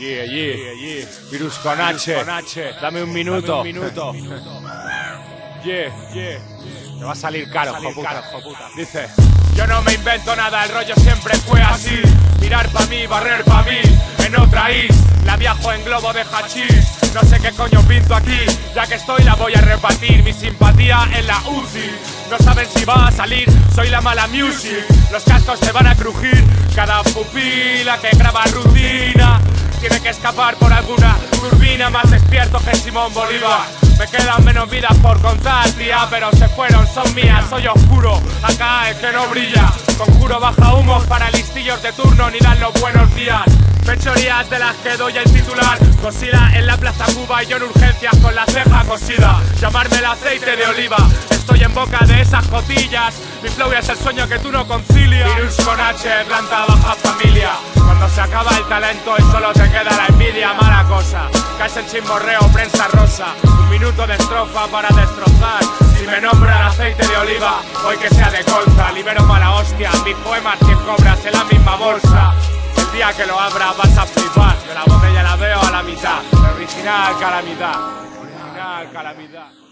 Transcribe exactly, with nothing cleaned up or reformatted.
Yeah, yeah, yeah, yeah. Virus con H. Virus con H. Dame un minuto. Dame un minuto. Yeah, yeah. Me va a salir caro, hijo puta. Dice: yo no me invento nada, el rollo siempre fue así. Mirar pa' mí, barrer pa' mí. En otra is, la viajo en globo de hachís. No sé qué coño pinto aquí, ya que estoy la voy a repartir. Mi simpatía en la U C I. No saben si va a salir, soy la mala music. Los cascos te van a crujir. Cada pupila que graba rutina tiene que escapar por alguna turbina. Más despierto que Simón Bolívar. Me quedan menos vidas por contar, tía, pero se fueron, son mías. Soy oscuro, acá el que no brilla. Conjuro baja humos para listillos de turno, ni dan los buenos días. Fechorías de las que doy el titular. Cosida en la Plaza Cuba y yo en urgencias con la ceja cosida. Llamarme el aceite de oliva. Estoy en boca de esas cotillas. Mi flow es el sueño que tú no concilias. Virus con H, planta baja familia. Cuando se acaba el talento y solo te queda la envidia. Mala cosa, caes en chismorreo, prensa rosa. Un minuto de estrofa para destrozar. Si me nombran aceite de oliva, hoy que sea de colza. Libero mala hostia, mis poemas cien cobras en la misma bolsa. El día que lo abras vas a flipar. Yo la botella la veo a la mitad. Original calamidad. Original calamidad.